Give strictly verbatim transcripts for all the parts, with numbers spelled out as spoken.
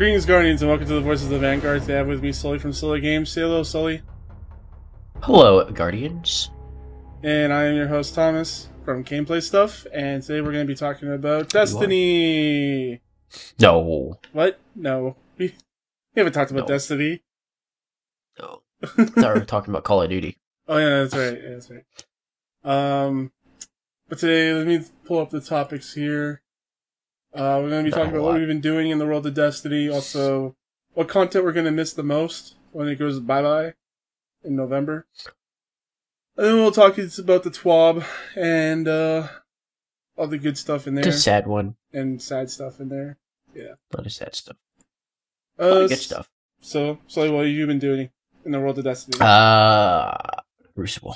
Greetings, Guardians, and welcome to the Voices of the Vanguard. Today I have with me Sully from Sully Games. Say hello, Sully. Hello, Guardians. And I am your host, Thomas, from Gameplay Stuff, and today we're going to be talking about Destiny! No. What? No. We haven't talked about no. Destiny. No. I thought we were talking about Call of Duty. Oh, yeah, that's right. Yeah, that's right. Um, but today, let me pull up the topics here. Uh, we're going to be Not talking about what we've been doing in the world of Destiny, also what content we're going to miss the most when it goes bye-bye in November. And then we'll talk about the T WAB and uh, all the good stuff in there. It's a sad one. And sad stuff in there. Yeah. A lot of sad stuff. A lot uh, of good stuff. So, so, what have you been doing in the world of Destiny? Uh, Crucible.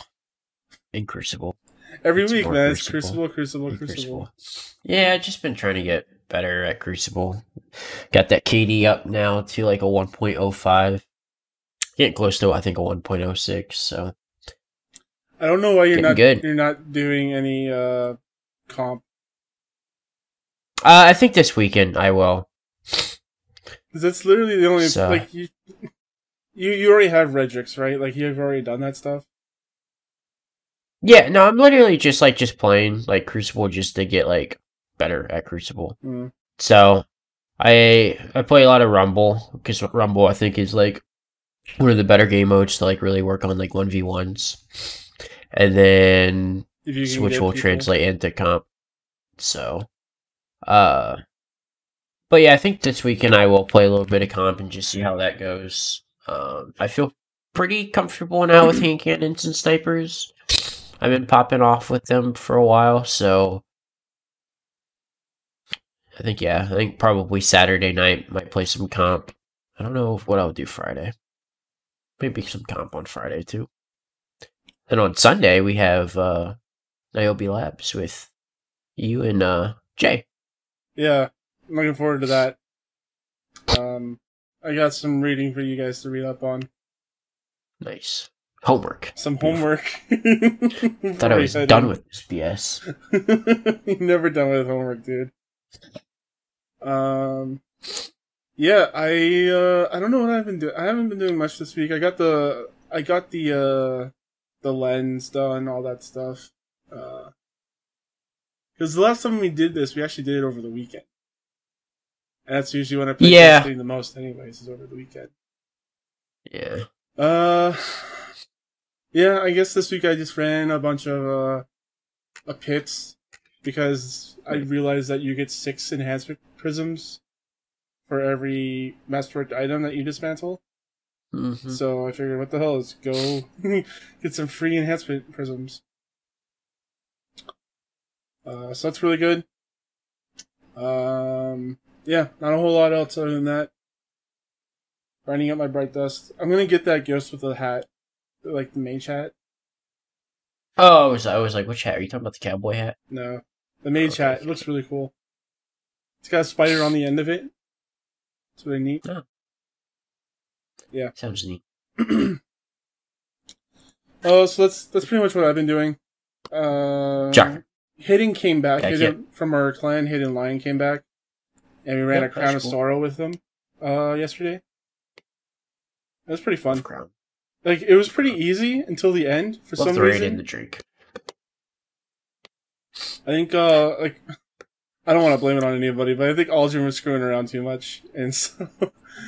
In Crucible. Every it's week, man. It's Crucible, Crucible, Crucible, Crucible. Yeah, I've just been trying to get better at Crucible. Got that K D up now to like a one point oh five. Getting close to, I think, a one point oh six, so... I don't know why you're not good. You're not doing any uh, comp. Uh, I think this weekend I will. Because that's literally the only... So. Like, you, you, you already have Redrix, right? Like, you've already done that stuff? Yeah, no, I'm literally just, like, just playing, like, Crucible just to get, like, better at Crucible. Mm. So, I I play a lot of Rumble, because Rumble, I think, is, like, one of the better game modes to, like, really work on, like, one v ones. And then, which will people. translate into comp. So, uh, but yeah, I think this weekend I will play a little bit of comp and just see how that goes. Um, I feel pretty comfortable now with hand cannons and snipers. I've been popping off with them for a while, so I think, yeah, I think probably Saturday night might play some comp. I don't know what I'll do Friday. Maybe some comp on Friday, too. And on Sunday, we have uh, Niobe Labs with you and uh, Jay. Yeah, I'm looking forward to that. Um, I got some reading for you guys to read up on. Nice. Homework. Some homework. Thought I was done with this B S. You're never done with homework, dude. Um, yeah, I uh, I don't know what I've been doing. I haven't been doing much this week. I got the I got the uh, the lens done, all that stuff. Because uh, the last time we did this, we actually did it over the weekend, and that's usually when I play yeah. the most, anyways, is over the weekend. Yeah. Uh. Yeah, I guess this week I just ran a bunch of uh, pits because I realized that you get six enhancement prisms for every masterworked item that you dismantle. Mm-hmm. So I figured, what the hell, let's go get some free enhancement prisms. Uh, so that's really good. Um, yeah, not a whole lot else other than that. Grinding up my bright dust. I'm going to get that ghost with the hat. Like the mage hat. Oh, I was, I was like, which hat? Are you talking about the cowboy hat? No. The mage oh, hat. It looks really cool. It's got a spider on the end of it. It's really neat. Oh. Yeah. Sounds neat. Oh, so that's that's pretty much what I've been doing. Uh, Jack. Hidden came back. back Hidden, from our clan, Hidden Lion came back. And we ran yep, a Crown of cool. Sorrow with them uh, yesterday. It was pretty fun. Crown. Like, it was pretty easy until the end, for Love some the reason. The raid and the drink. I think, uh, like, I don't want to blame it on anybody, but I think Aldrin was screwing around too much, and so...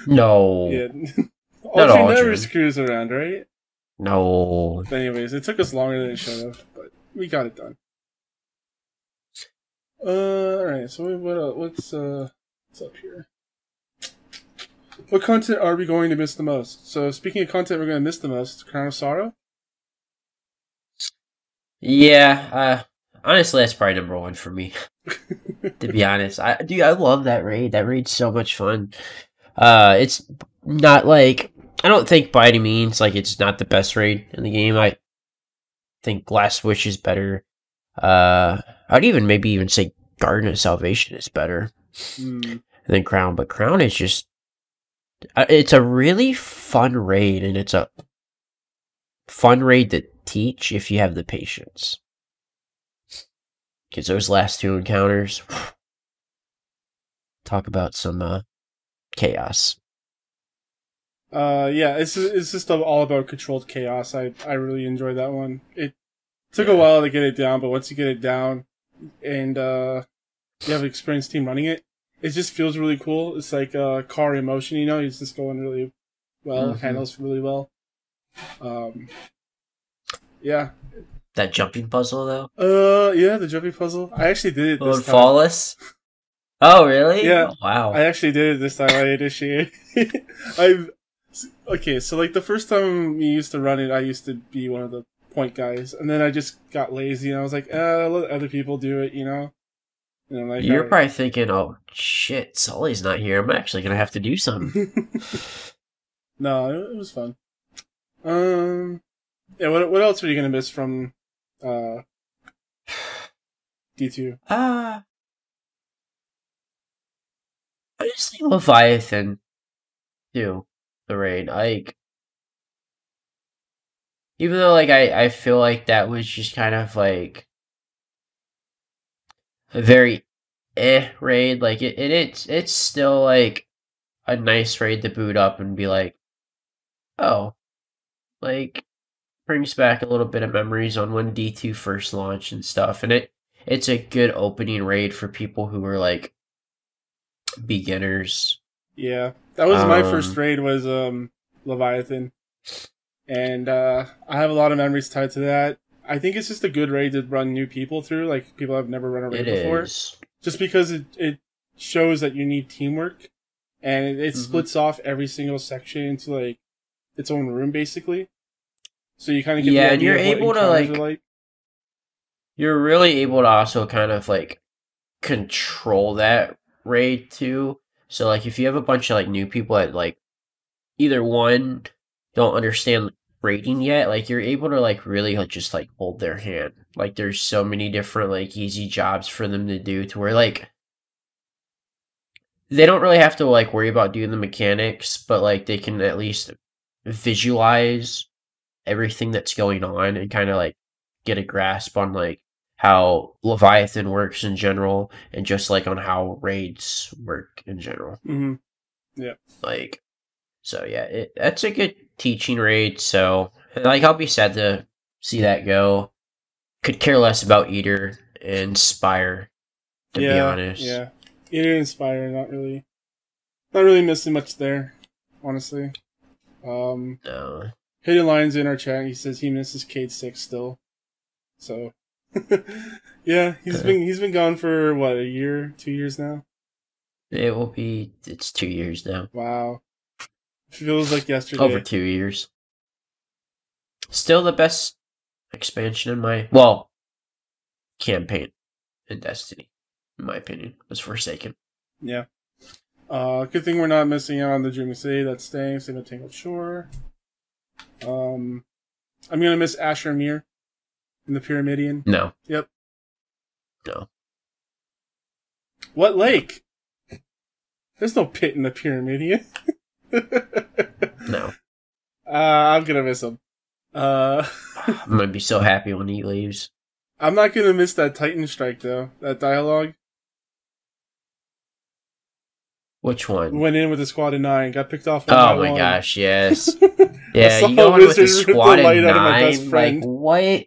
No. Yeah. Not Aldrin, Aldrin never screws around, right? No. But anyways, it took us longer than it should have, but we got it done. Uh, alright, so what, uh, what's, uh, what's up here? What content are we going to miss the most? So, speaking of content we're going to miss the most, Crown of Sorrow? Yeah, uh, honestly, that's probably number one for me, to be honest. I, dude, I love that raid. That raid's so much fun. Uh, it's not like... I don't think by any means, like, it's not the best raid in the game. I think Last Wish is better. Uh, I'd even maybe even say Garden of Salvation is better mm. than Crown, but Crown is just... It's a really fun raid, and it's a fun raid to teach if you have the patience. Because those last two encounters, talk about some uh, chaos. Uh, yeah, it's it's just all about controlled chaos. I I really enjoyed that one. It took yeah. a while to get it down, but once you get it down, and uh, you have an experienced team running it, it just feels really cool. It's like uh, car emotion, you know. It's just going really well, mm-hmm. handles really well. Um, yeah. That jumping puzzle though. Uh, yeah, the jumping puzzle. I actually did it this time. Flawless. Oh, really? Yeah. Oh, wow. I actually did it this time. I initiated. I've. Okay, so like the first time we used to run it, I used to be one of the point guys, and then I just got lazy, and I was like, uh, let other people do it, you know? And I'm like, you're right. probably thinking, oh, shit, Sully's not here. I'm actually going to have to do something. No, it was fun. Um, yeah, what what else were you going to miss from uh, D two? Uh, honestly, Leviathan too. The raid, like, even though, like, I, I feel like that was just kind of, like, a very eh raid, like, it, it it's, it's still, like, a nice raid to boot up and be like, oh, like, brings back a little bit of memories on when D two first launched and stuff, and it, it's a good opening raid for people who are, like, beginners. Yeah, that was my um, first raid was um, Leviathan, and uh, I have a lot of memories tied to that. I think it's just a good raid to run new people through, like people I've never run a raid it before. Is. Just because it, it shows that you need teamwork, and it, it mm-hmm. splits off every single section into like its own room, basically. So you kind of get yeah, the idea and you're of able what to like, like. You're really able to also kind of like control that raid too. So, like, if you have a bunch of, like, new people that, like, either one don't understand raiding yet, like, you're able to, like, really just, like, hold their hand. Like, there's so many different, like, easy jobs for them to do to where, like, they don't really have to, like, worry about doing the mechanics, but, like, they can at least visualize everything that's going on and kind of, like, get a grasp on, like, how Leviathan works in general, and just like on how raids work in general. Mm-hmm. Yeah. Like, so yeah, it, that's a good teaching raid. So, like, I'll be sad to see that go. Could care less about Eater and Spire, to yeah, be honest. Yeah. Eater and Spire, not really, not really missing much there, honestly. Um, no. Hidden Lion's in our chat. He says he misses Cade Six still. So. Yeah, he's been he's been gone for what, a year, two years now? It will be it's two years now. Wow. Feels like yesterday. Over two years. Still the best expansion in my well campaign in Destiny, in my opinion, was Forsaken. Yeah. Uh good thing we're not missing out on the Dreaming City that's staying, same with Tangled Shore. Um I'm gonna miss Asher Mir. In the Pyramidian? No. Yep. No. What lake? There's no pit in the Pyramidian. No. Uh, I'm gonna miss him. Uh, I'm gonna be so happy when he leaves. I'm not gonna miss that Titan Strike, though. That dialogue. Which one? Went in with a squad of nine. Got picked off. Oh my one. gosh, yes. Yeah, you go in with a squad of nine. Like, what?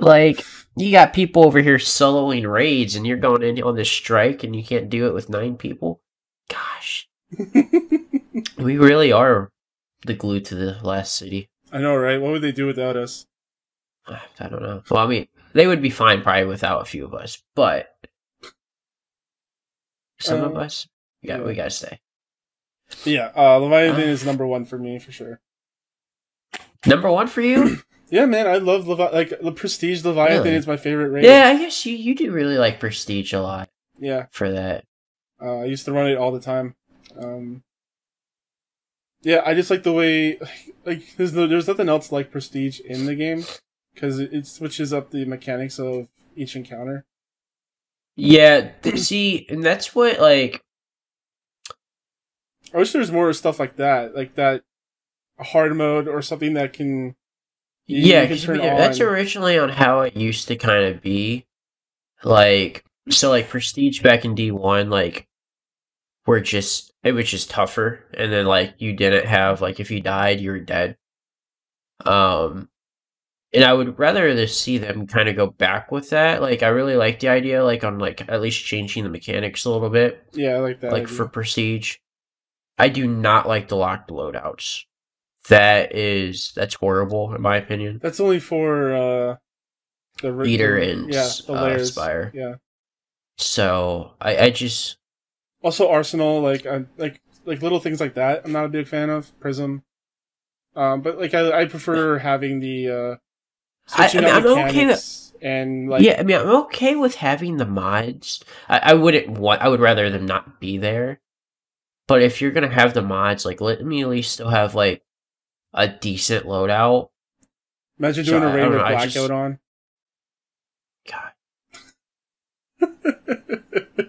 Like, you got people over here soloing raids, and you're going in on this strike, and you can't do it with nine people? Gosh. We really are the glue to the last city. I know, right? What would they do without us? I don't know. Well, I mean, they would be fine probably without a few of us, but some um, of us, we got, yeah. we got to stay. Yeah, uh, Leviathan uh, is number one for me, for sure. Number one for you? Yeah, man, I love Levi like the Prestige Leviathan really? is my favorite raid. Yeah, I guess you, you do really like Prestige a lot. Yeah. For that. Uh, I used to run it all the time. Um, yeah, I just like the way like there's no, there's nothing else like Prestige in the game because it, it switches up the mechanics of each encounter. Yeah, see, and that's what like I wish there was more stuff like that, like that hard mode or something that can You yeah, cause, yeah that's originally on how it used to kind of be. Like, so, like, Prestige back in D one, like, we're just it was just tougher. And then like you didn't have like if you died, you were dead. Um, and I would rather just see them kind of go back with that. Like I really like the idea, like on like at least changing the mechanics a little bit. Yeah, I like that. Like idea. For Prestige, I do not like the locked loadouts. That is that's horrible in my opinion. That's only for uh, the Eater and yeah, the uh, Spire. Yeah. So I, I just also Arsenal like I, like like little things like that. I'm not a big fan of Prism, um, but like I I prefer having the. Uh, I, I mean, I'm okay with and like yeah. I mean, I'm okay with having the mods. I, I wouldn't want. I would rather them not be there. But if you're gonna have the mods, like let me at least still have like. A decent loadout. Imagine doing so, a raid with blackout just... on. God.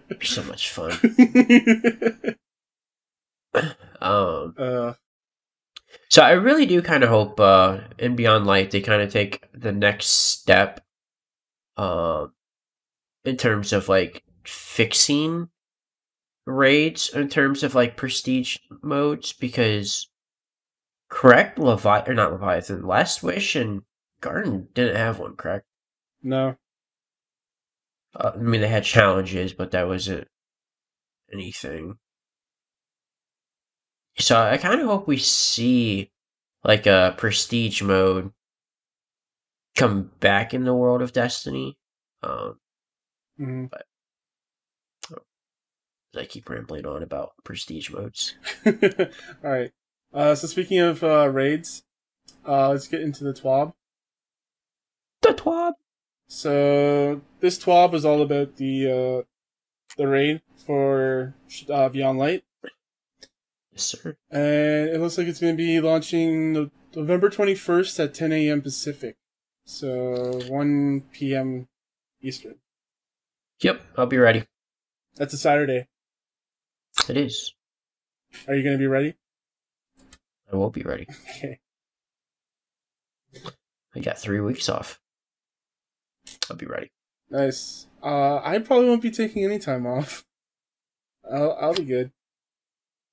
It'd be so much fun. um, uh. So I really do kind of hope uh, in Beyond Light they kind of take the next step uh, in terms of like fixing raids in terms of like prestige modes because Correct, Levi or not Leviathan. Last Wish and Garden didn't have one, correct? No. Uh, I mean, they had challenges, but that wasn't anything. So I kind of hope we see like a prestige mode come back in the world of Destiny. Um, mm-hmm. But I keep rambling on about prestige modes. All right. Uh, so speaking of uh, raids, uh, let's get into the T WAB. The T WAB. So this T WAB is all about the uh, the raid for uh, Beyond Light. Yes, sir. And it looks like it's going to be launching November twenty-first at ten A M Pacific, so one P M Eastern. Yep, I'll be ready. That's a Saturday. It is. Are you going to be ready? I will be ready. Okay. I got three weeks off. I'll be ready. Nice. Uh, I probably won't be taking any time off. I'll, I'll be good.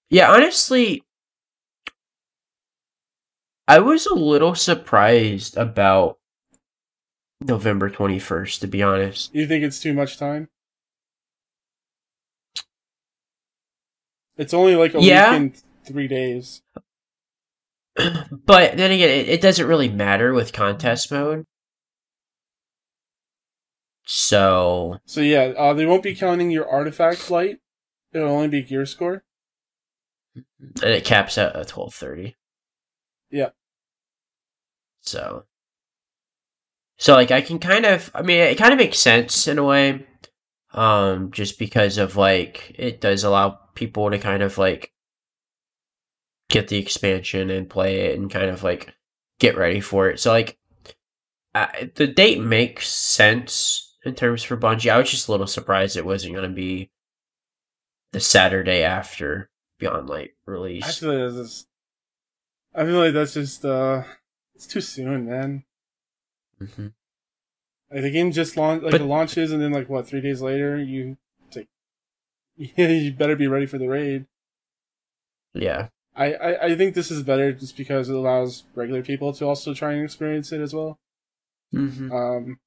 Yeah, honestly, I was a little surprised about November twenty-first, to be honest. You think it's too much time? It's only like a yeah. week and three days. But then again, it, it doesn't really matter with contest mode. So... So yeah, uh, they won't be counting your artifact flight. It'll only be gear score. And it caps out at twelve thirty. Yeah. So... So like, I can kind of... I mean, it kind of makes sense in a way. Um, just because of like, it does allow people to kind of like... get the expansion and play it and kind of like get ready for it. So like uh, the date makes sense in terms for Bungie. I was just a little surprised it wasn't going to be the Saturday after Beyond Light release. I feel like, just, I feel like that's just uh, it's too soon, man. Mm-hmm. Like the game just launched, like but, the launches, and then like what three days later, you take. You better be ready for the raid. Yeah. I, I, I think this is better just because it allows regular people to also try and experience it as well. Mm-hmm. Um,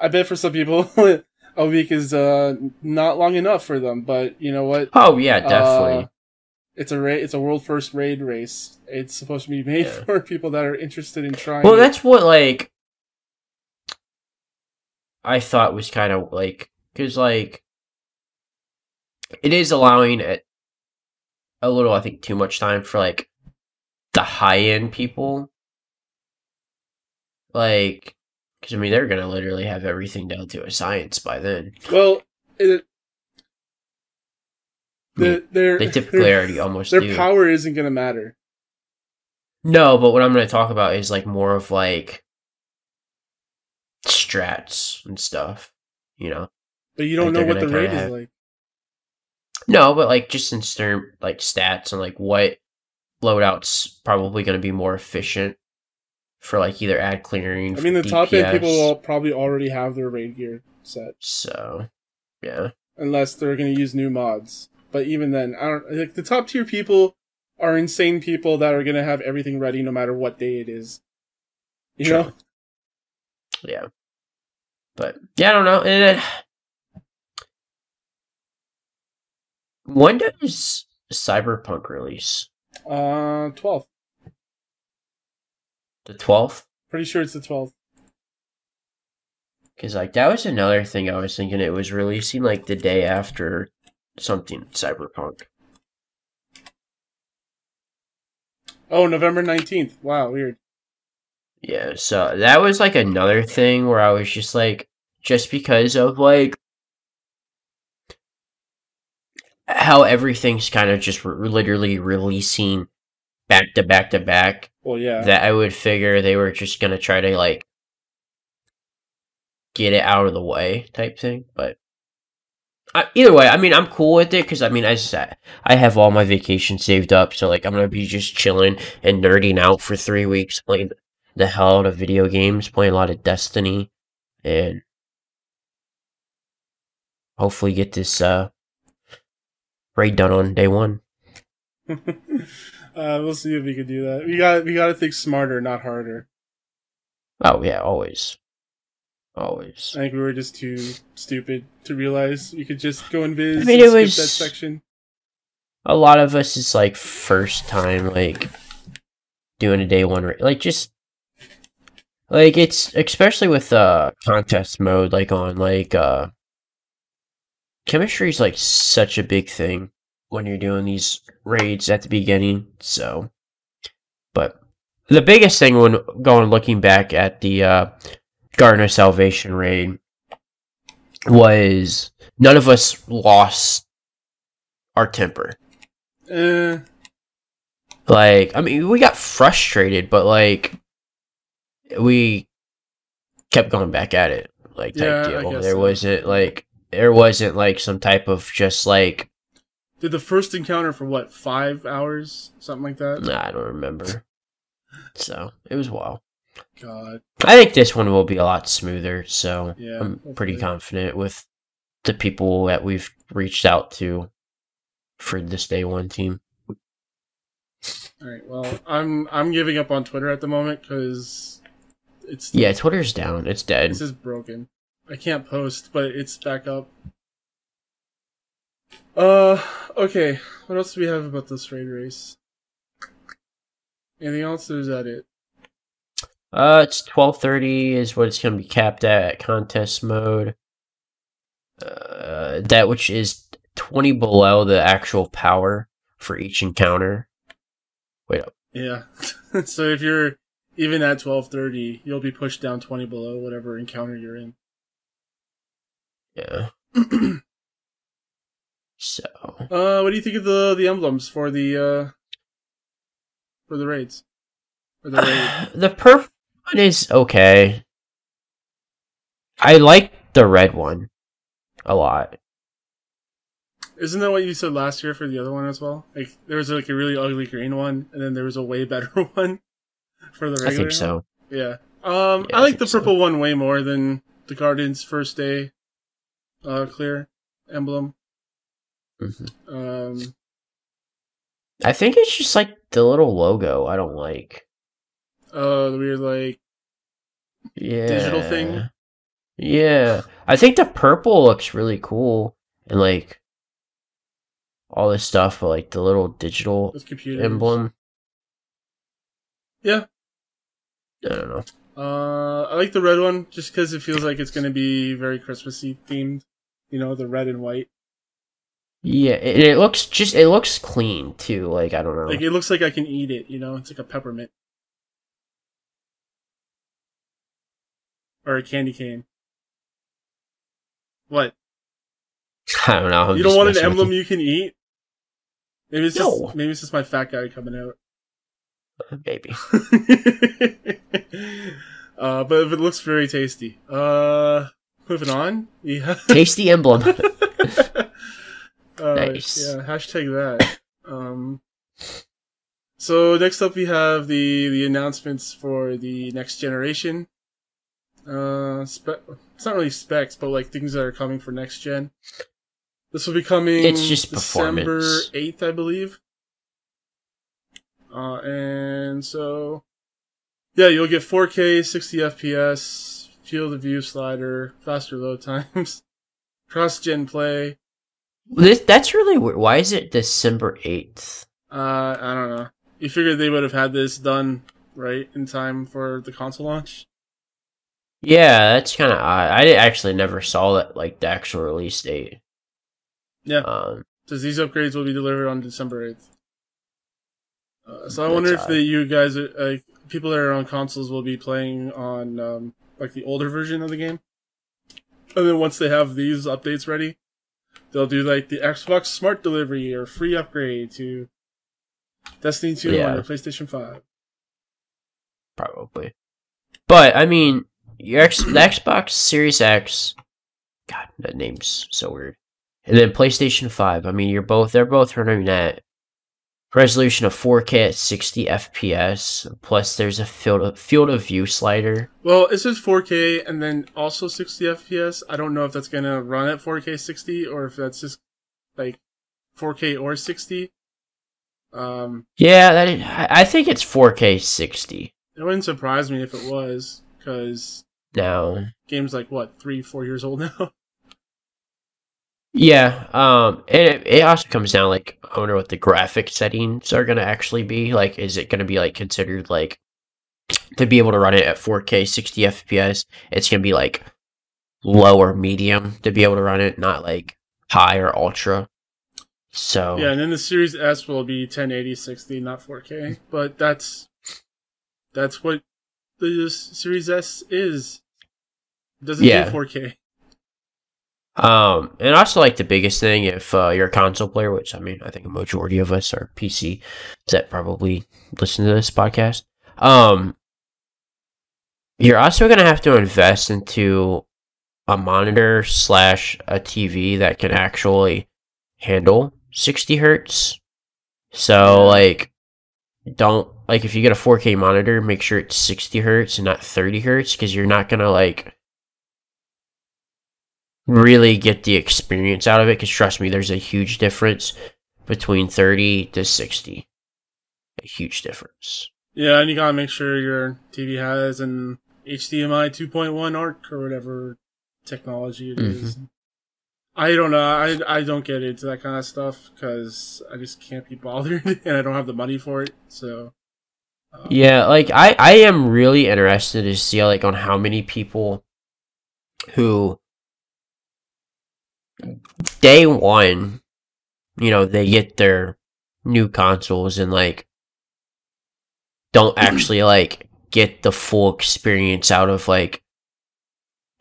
I bet for some people a week is uh, not long enough for them, but you know what? Oh yeah, definitely. Uh, it's a ra it's a world first raid race. It's supposed to be made yeah. for people that are interested in trying. Well, that's what like I thought was kind of like because like it is allowing it. A little, I think, too much time for, like, the high-end people. Like, because, I mean, they're going to literally have everything down to a science by then. Well, it, the, I mean, their, they typically their, already almost Their do. Power isn't going to matter. No, but what I'm going to talk about is, like, more of, like, strats and stuff, you know? But you don't like know what the rate is like. No, but like just in terms like stats and like what loadout's probably going to be more efficient for like either ad clearing. I mean, the D P S. Top end people will probably already have their raid gear set. So, yeah. Unless they're going to use new mods, But even then, I don't like the top tier people are insane people that are gonna have everything ready no matter what day it is. You True. know? Yeah. But yeah, I don't know. And when does Cyberpunk release? Uh, twelfth. The twelfth? Pretty sure it's the twelfth. Because, like, that was another thing I was thinking. It was releasing, like, the day after something, Cyberpunk. Oh, November nineteenth. Wow, weird. Yeah, so that was, like, another thing where I was just, like, just because of, like, how everything's kind of just re- literally releasing back to back to back. Well, yeah. That I would figure they were just going to try to, like, get it out of the way type thing. But I, either way, I mean, I'm cool with it because, I mean, I, just, I have all my vacation saved up. So, like, I'm going to be just chilling and nerding out for three weeks, playing the hell out of video games, playing a lot of Destiny, and hopefully get this uh, raid done on day one. uh, we'll see if we can do that. We got we got to think smarter, not harder. Oh, yeah, always. Always. I think we were just too stupid to realize we could just go and viz I mean, and it skip was, that section. A lot of us is like first time like doing a day one raid. Like just like it's especially with uh contest mode like on like uh chemistry is like such a big thing when you're doing these raids at the beginning, so but the biggest thing when going looking back at the uh Garden of Salvation raid was none of us lost our temper. Uh, like, I mean, we got frustrated, but like, we kept going back at it. Like, type yeah, deal. There so. wasn't like, there wasn't like some type of just like. Did the first encounter for what, five hours? Something like that? Nah, I don't remember. So, it was wild. God. I think this one will be a lot smoother, so yeah, I'm hopefully. pretty confident with the people that we've reached out to for this day one team. All right. Well, I'm I'm giving up on Twitter at the moment because it's yeah, Twitter's down. It's dead. This is broken. I can't post, but it's back up. Uh. Okay. What else do we have about this raid race? Anything else? Or is that it? Uh, it's twelve thirty is what it's going to be capped at, contest mode. Uh, that which is twenty below the actual power for each encounter. Wait up. Yeah. So if you're even at twelve thirty, you'll be pushed down twenty below whatever encounter you're in. Yeah. So. Uh, what do you think of the the emblems for the uh for the raids? For the raid? The purple one is okay. I like the red one a lot. Isn't that what you said last year for the other one as well? Like there was like a really ugly green one, and then there was a way better one for the regular. I think so. One. Yeah. Um, yeah, I like I the purple so. one way more than the Guardian's first day uh, clear emblem. Mm-hmm. Um, I think it's just like the little logo I don't like. Oh, uh, the weird like yeah digital thing. Yeah, I think the purple looks really cool and like. All this stuff, but like the little digital emblem. Yeah. I don't know. Uh, I like the red one just because it feels like it's going to be very Christmassy themed. You know, the red and white. Yeah, and it looks just, it looks clean too. Like, I don't know. Like, it looks like I can eat it, you know? It's like a peppermint. Or a candy cane. What? I don't know. I'm you don't want an emblem you. you can eat? Maybe it's no. just maybe it's just my fat guy coming out. Maybe. uh, but it looks very tasty. Uh, moving on. Yeah. Tasty emblem. uh, nice. Yeah. Hashtag that. Um. So next up we have the the announcements for the next generation. Uh, spe- it's not really specs, but like things that are coming for next gen. This will be coming it's just December eighth, I believe. Uh, and so, yeah, you'll get four K, sixty F P S, field of view slider, faster load times, cross-gen play. This, that's really weird. Why is it December eighth? Uh, I don't know. You figured they would have had this done right in time for the console launch? Yeah, that's kind of odd. I actually never saw that, like the actual release date. Yeah, um, because these upgrades will be delivered on December eighth. Uh, so I wonder if the, you guys, are, like, people that are on consoles will be playing on um, like the older version of the game. And then once they have these updates ready, they'll do like the Xbox Smart Delivery or free upgrade to Destiny two yeah. on the PlayStation five. Probably. But, I mean, your X the Xbox Series X, God, that name's so weird. And then PlayStation five, I mean, you're both, they're both running that resolution of four K at sixty F P S, plus there's a field of, field of view slider. Well, it says four K and then also sixty F P S. I don't know if that's going to run at four K sixty or if that's just, like, four K or sixty. Um, yeah, that is, I think it's four K sixty. It wouldn't surprise me if it was, because no. game's like, what, three, four years old now? Yeah, um, and it, it also comes down, like, I wonder what the graphic settings are going to actually be. Like, is it going to be, like, considered, like, to be able to run it at four K sixty F P S, it's going to be, like, low or medium to be able to run it, not, like, high or ultra. So yeah, and then the Series S will be ten eighty sixty, not four K, but that's that's what the Series S is. It doesn't yeah. do four K. Um, and also, like, the biggest thing, if uh, you're a console player, which, I mean, I think a majority of us are P C that probably listen to this podcast, um, you're also going to have to invest into a monitor slash a T V that can actually handle sixty hertz. So, like, don't, like, if you get a four K monitor, make sure it's sixty hertz and not thirty hertz, because you're not gonna, like, really get the experience out of it, because trust me, there's a huge difference between thirty to sixty. A huge difference. Yeah, and you gotta make sure your T V has an H D M I two point one A R C or whatever technology it mm-hmm. is. I don't know. I I don't get into that kind of stuff because I just can't be bothered, and I don't have the money for it. So um. yeah, like I I am really interested to see, like, on how many people who day one, you know, they get their new consoles and, like, don't actually, like, get the full experience out of, like,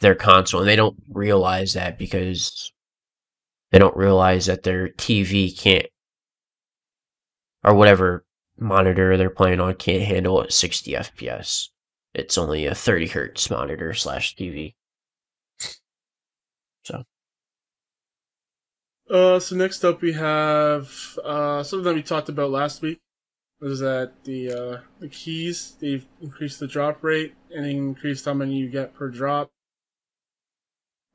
their console, and they don't realize that because. They don't realize that their T V can't, or whatever monitor they're playing on can't handle at sixty F P S. It's only a thirty hertz monitor slash T V. So. Uh, so next up we have uh, something that we talked about last week. Was that the uh, the keys? They've increased the drop rate and increased how many you get per drop.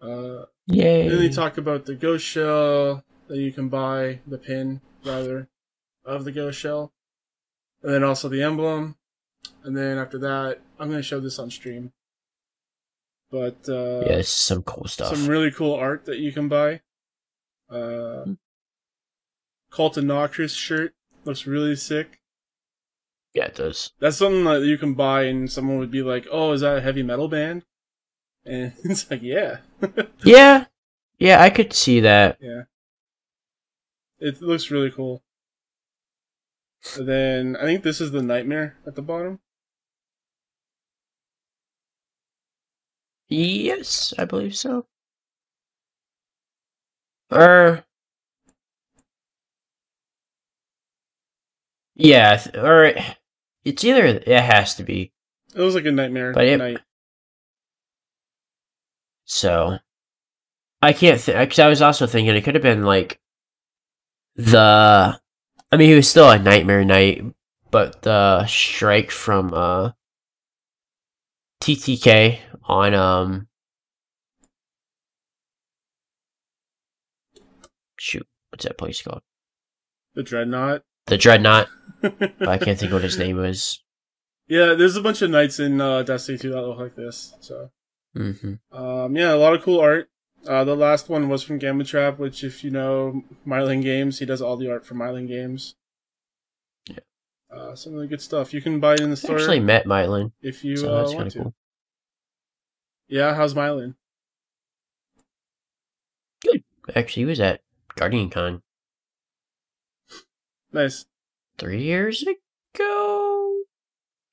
Uh. Yay. Then they talk about the ghost shell that you can buy, the pin, rather, of the ghost shell. And then also the emblem. And then after that, I'm going to show this on stream. But, uh... yeah, it's some cool stuff. Some really cool art that you can buy. Uh... Mm-hmm. Cult of Nocturus shirt. Looks really sick. Yeah, it does. That's something that you can buy and someone would be like, oh, is that a heavy metal band? And it's like, yeah. yeah. Yeah, I could see that. Yeah. It looks really cool. And then, I think this is the nightmare at the bottom. Yes, I believe so. Or... yeah, or... it's either... it has to be. It was like a nightmare but it... night. So, I can't think, because I was also thinking it could have been, like, the, I mean, he was still a Nightmare Knight, but the strike from, uh, T T K on, um, shoot, what's that place called? The Dreadnought. The Dreadnought. But I can't think what his name is. Yeah, there's a bunch of knights in uh, Destiny two that look like this. So, mm-hmm. um, yeah, a lot of cool art. Uh, the last one was from Gamma Trap, which, if you know Myelin Games, he does all the art for Myelin Games. Yeah, uh, some really good stuff. You can buy it in the store. I actually met Myelin, if you so uh, that's want to. Cool. Yeah, how's Myelin? Good. Actually, he was at GuardianCon. Nice. Three years ago.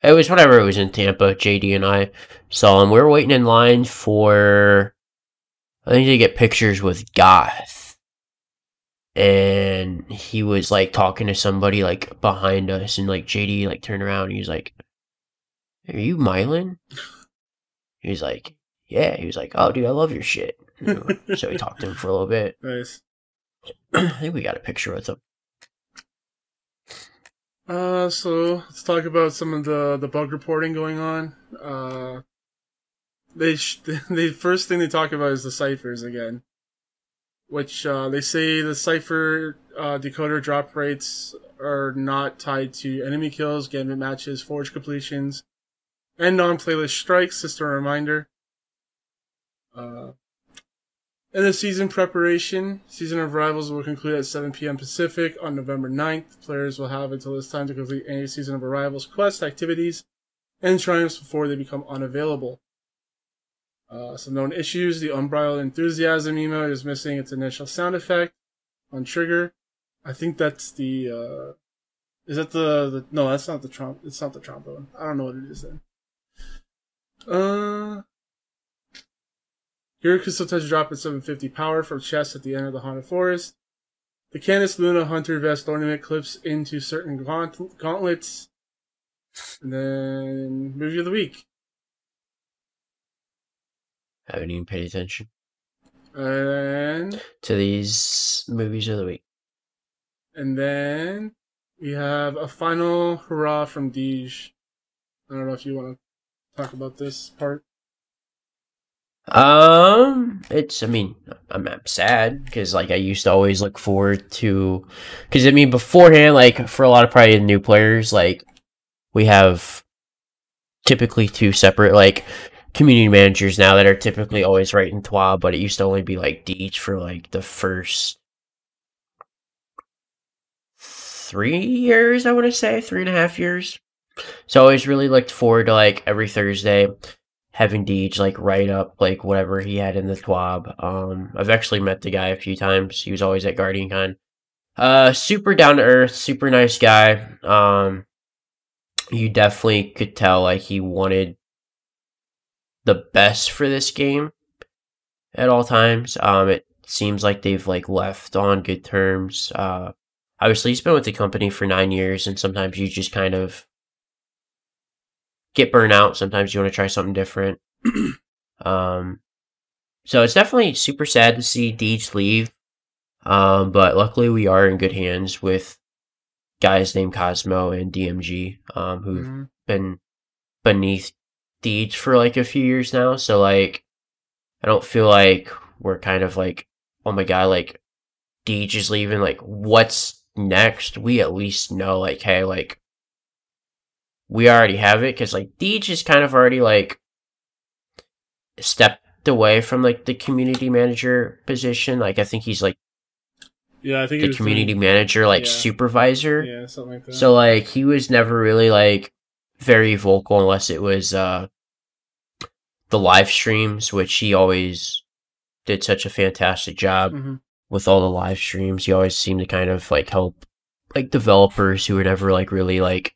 It was whenever it was in Tampa. J D and I saw him. We were waiting in line for, I think, to get pictures with Goth. And he was like talking to somebody like behind us, and like J D like turned around and he was like, "Are you Myelin?" He was like, "Yeah." He was like, "Oh, dude, I love your shit." You know? So we talked to him for a little bit. Nice. I think we got a picture with him. Uh, so let's talk about some of the the bug reporting going on. Uh, they sh the first thing they talk about is the ciphers again, which uh, they say the cipher uh, decoder drop rates are not tied to enemy kills, gambit matches, forge completions, and non-playlist strikes. Just a reminder. Uh, and the season preparation, Season of Arrivals, will conclude at seven p m Pacific on November ninth. Players will have until this time to complete any Season of Arrivals quests, activities, and triumphs before they become unavailable. Uh, some known issues: the Unbridled Enthusiasm emote is missing its initial sound effect on trigger. I think that's the, uh, is that the, the no, that's not the trom, it's not the trombone. I don't know what it is then. Uh... Here can still touch drop at seven fifty power from chests at the end of the Haunted Forest. The Canis Luna Hunter Vest Ornament clips into certain gaunt gauntlets. And then, movie of the week. I haven't even paid attention. And to these movies of the week. And then, we have a final hurrah from Deej. I don't know if you want to talk about this part. Um, it's, I mean, I'm, I'm sad, because, like, I used to always look forward to, because, I mean, beforehand, like, for a lot of probably new players, like, we have typically two separate, like, community managers now that are typically always right in T W A B, but it used to only be, like, Deej for, like, the first three years, I want to say, three and a half years. So I always really looked forward to, like, every Thursday having Deej, like, write up, like, whatever he had in the T W A B. Um, I've actually met the guy a few times. He was always at GuardianCon. Uh, super down-to-earth, super nice guy. Um, you definitely could tell, like, he wanted the best for this game at all times. Um, it seems like they've, like, left on good terms. Uh, obviously, he's been with the company for nine years, and sometimes you just kind of get burnt out. Sometimes you want to try something different. Um, so it's definitely super sad to see Deej leave. Um, but luckily we are in good hands with guys named Cosmo and D M G, um, who've mm-hmm. been beneath Deej for like a few years now. So like, I don't feel like we're kind of like, oh my god, like Deej is leaving. Like, what's next? We at least know like, hey, like, we already have it, because, like, Deej is kind of already, like, stepped away from, like, the community manager position. Like, I think he's, like, yeah, I think the community doing, manager, like, yeah. supervisor. Yeah, something like that. So, like, he was never really, like, very vocal unless it was uh, the live streams, which he always did such a fantastic job mm-hmm. with all the live streams. He always seemed to kind of, like, help, like, developers who were never, like, really, like,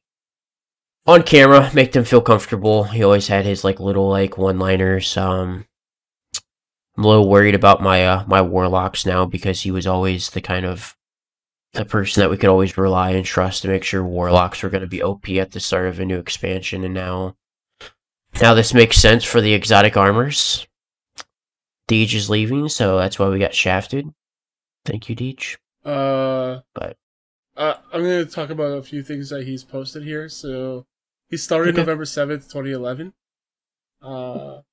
on camera, make them feel comfortable. He always had his like little like one-liners. Um, I'm a little worried about my uh, my warlocks now, because he was always the kind of the person that we could always rely and trust to make sure warlocks were going to be O P at the start of a new expansion. And now, now this makes sense for the exotic armors. Deej is leaving, so that's why we got shafted. Thank you, Deej. Uh, but uh, I'm going to talk about a few things that he's posted here. So. He started okay. November seventh, twenty eleven. Uh,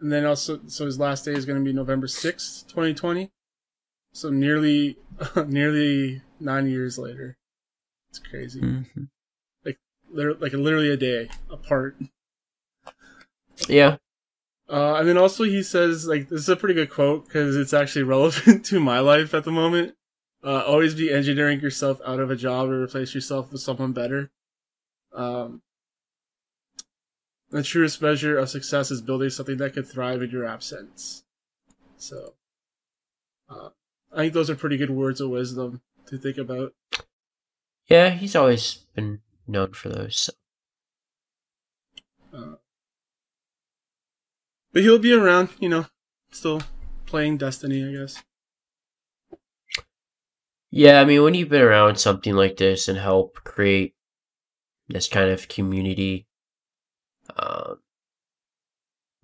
and then also, so his last day is going to be November sixth, twenty twenty. So nearly, nearly nine years later. It's crazy. Mm-hmm. Like, they're like literally a day apart. Yeah. Uh, and then also he says, like, this is a pretty good quote because it's actually relevant to my life at the moment. Uh, always be engineering yourself out of a job or replace yourself with someone better. Um, the truest measure of success is building something that could thrive in your absence. So, uh, I think those are pretty good words of wisdom to think about. Yeah, he's always been known for those. So. Uh, but he'll be around, you know, still playing Destiny, I guess. Yeah, I mean, when you've been around something like this and help create this kind of community, um,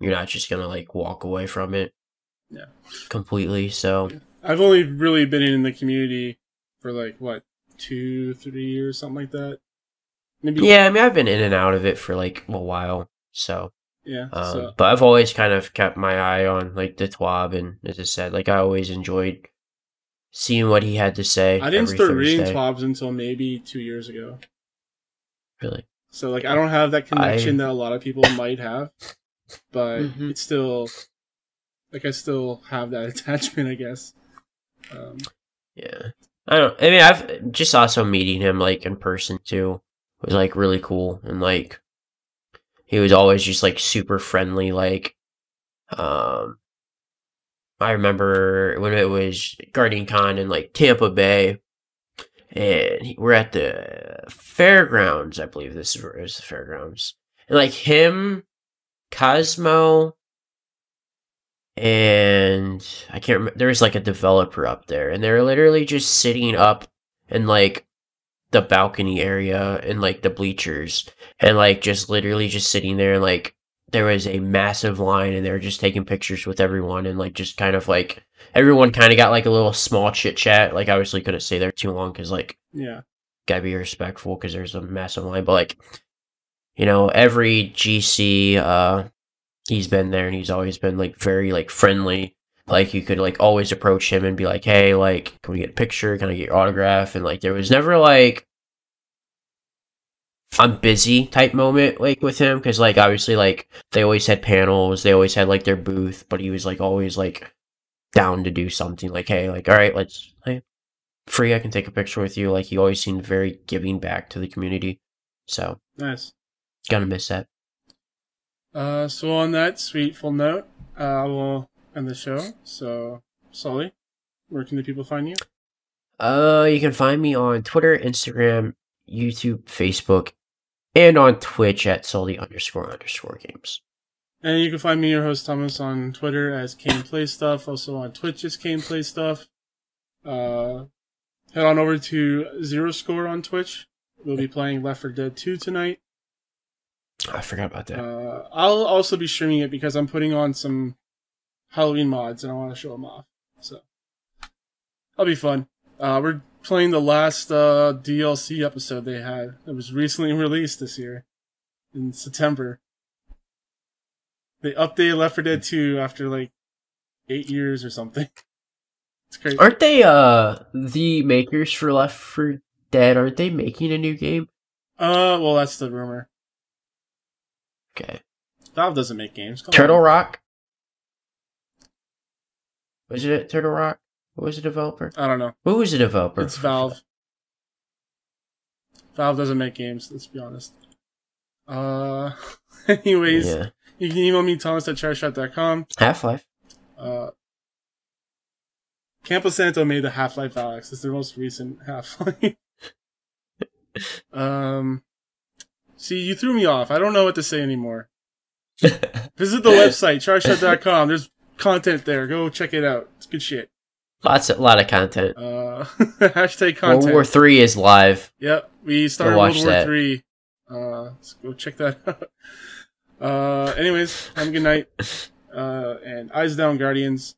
you're not just going to, like, walk away from it yeah. completely, so... I've only really been in the community for, like, what, two, three years, something like that? Maybe. Yeah, I mean, I've been in and out of it for, like, a while, so... Yeah, um, so. But I've always kind of kept my eye on, like, the T W A B, and as I said, like, I always enjoyed... seeing what he had to say. I didn't start reading T W A Bs until maybe two years ago. Really? So, like, I don't have that connection I... that a lot of people might have, but mm-hmm. it's still, like, I still have that attachment, I guess. Um, yeah. I don't, I mean, I've just also meeting him, like, in person, too, was, like, really cool. And, like, he was always just, like, super friendly, like, um, I remember when it was GuardianCon in, like, Tampa Bay, and we're at the fairgrounds, I believe this is where it was, the fairgrounds. And, like, him, Cosmo, and I can't remember, there was, like, a developer up there, and they were literally just sitting up in, like, the balcony area and, like, the bleachers, and, like, just literally just sitting there and, like, there was a massive line, and they were just taking pictures with everyone, and, like, just kind of, like, everyone kind of got, like, a little small chit-chat. Like, obviously couldn't stay there too long, because, like, yeah, gotta be respectful, because there's a massive line. But, like, you know, every G C, uh, he's been there, and he's always been, like, very, like, friendly. Like, you could, like, always approach him and be like, hey, like, can we get a picture? Can I get your autograph? And, like, there was never, like... I'm busy type moment, like, with him, because, like, obviously, like, they always had panels, they always had, like, their booth, but he was, like, always, like, down to do something, like, hey, like, all right, let's, hey, free, I can take a picture with you, like, he always seemed very giving back to the community, so. Nice. Gonna miss that. Uh, so on that sweetful note, uh, I will end the show, so, Sully, where can the people find you? Uh, you can find me on Twitter, Instagram, YouTube, Facebook, and on Twitch at Sully underscore underscore games. And you can find me, your host Thomas, on Twitter as Gameplay Stuff. Also on Twitch as Gameplay Stuff. Uh, head on over to Zero Score on Twitch. We'll be playing Left four Dead two tonight. I forgot about that. Uh, I'll also be streaming it because I'm putting on some Halloween mods and I want to show them off. So that'll be fun. Uh, we're playing the last uh, D L C episode they had. It was recently released this year, in September. They updated Left four Dead two after like eight years or something. It's crazy. Aren't they uh the makers for Left four Dead? Aren't they making a new game? Uh, well, that's the rumor. Okay. Valve doesn't make games. Come Turtle on. Rock. Was it Turtle Rock? What was the developer? I don't know. Who was the developer? It's Valve. Valve doesn't make games, let's be honest. Uh, anyways, yeah. You can email me, Thomas, at Charge Shot dot com. Half-Life. Uh, Campo Santo made the Half-Life Alex. It's their most recent Half-Life. um, see, you threw me off. I don't know what to say anymore. Visit the website, Charge Shot dot com. There's content there. Go check it out. It's good shit. Lots, a lot of content. Uh, hashtag content. World War Three is live. Yep, we started go watch World War that. Three. Uh, let's go check that out. Uh, anyways, have a good night. Uh, and eyes down, Guardians.